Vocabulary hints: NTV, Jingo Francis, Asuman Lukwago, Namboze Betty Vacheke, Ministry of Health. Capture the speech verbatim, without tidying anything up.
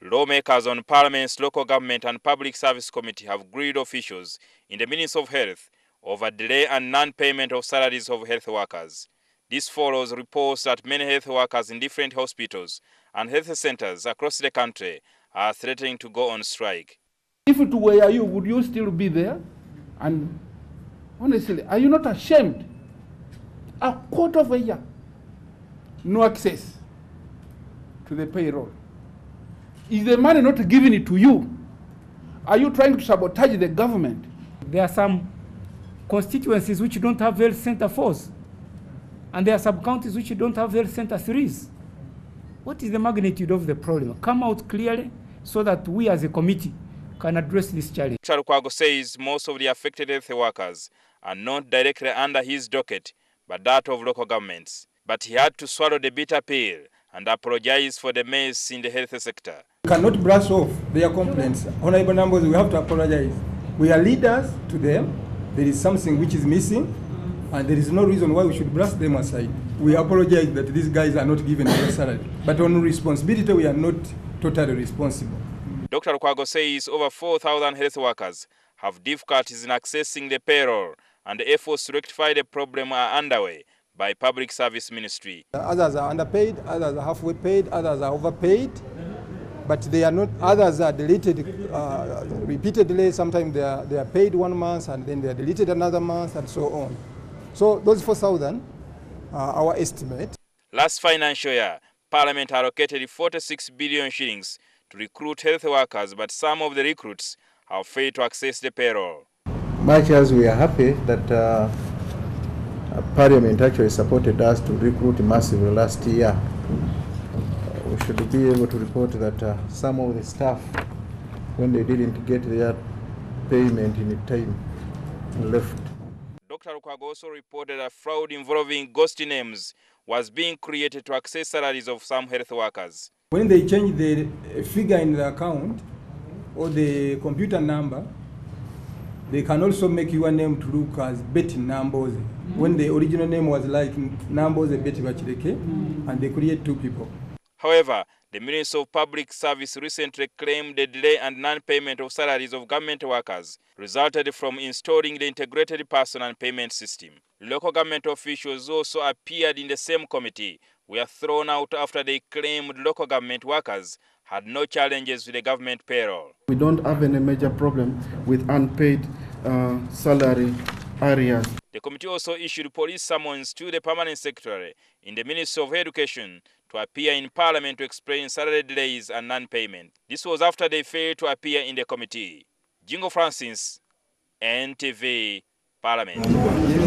Lawmakers on Parliament's Local Government and Public Service Committee have grilled officials in the Ministry of Health over delay and non-payment of salaries of health workers. This follows reports that many health workers in different hospitals and health centers across the country are threatening to go on strike. If it were you, would you still be there? And honestly, are you not ashamed? A quarter of a year, no access to the payroll. Is the money not giving it to you? Are you trying to sabotage the government? There are some constituencies which don't have health center fours, and there are some counties which don't have health center threes. What is the magnitude of the problem? Come out clearly so that we as a committee can address this challenge. Doctor Lukwago says most of the affected health workers are not directly under his docket, but that of local governments. But he had to swallow the bitter pill and apologize for the mess in the health sector. We cannot brush off their complaints. Honorable Namboze, we have to apologize. We are leaders to them. There is something which is missing, and there is no reason why we should brush them aside. We apologize that these guys are not given their salary, but on responsibility, we are not totally responsible. Doctor Lukwago says over four thousand health workers have difficulties in accessing the payroll, and the efforts to rectify the problem are underway by Public Service Ministry. Others are underpaid, others are halfway paid, others are overpaid, but they are not. Others are deleted uh, repeatedly. Sometimes they are, they are paid one month and then they are deleted another month and so on. So those four thousand are our estimate. Last financial year, Parliament allocated forty-six billion shillings to recruit health workers, but some of the recruits have failed to access the payroll. Much as we are happy that uh, Parliament actually supported us to recruit massively last year, we should be able to report that uh, some of the staff, when they didn't get their payment in time, left. Doctor Lukwago also reported a fraud involving ghost names was being created to access salaries of some health workers. When they change the figure in the account or the computer number, they can also make your name to look as Betty Namboze, mm-hmm. when the original name was like Namboze Betty Vacheke, mm-hmm. and they create two people. However, the Ministry of Public Service recently claimed the delay and non-payment of salaries of government workers resulted from installing the integrated person and payment system. Local government officials also appeared in the same committee, were thrown out after they claimed local government workers had no challenges with the government payroll. We don't have any major problem with unpaid uh, salary areas. The committee also issued police summons to the permanent secretary in the Ministry of Education to appear in Parliament to explain salary delays and non-payment. This was after they failed to appear in the committee. Jingo Francis, N T V, Parliament.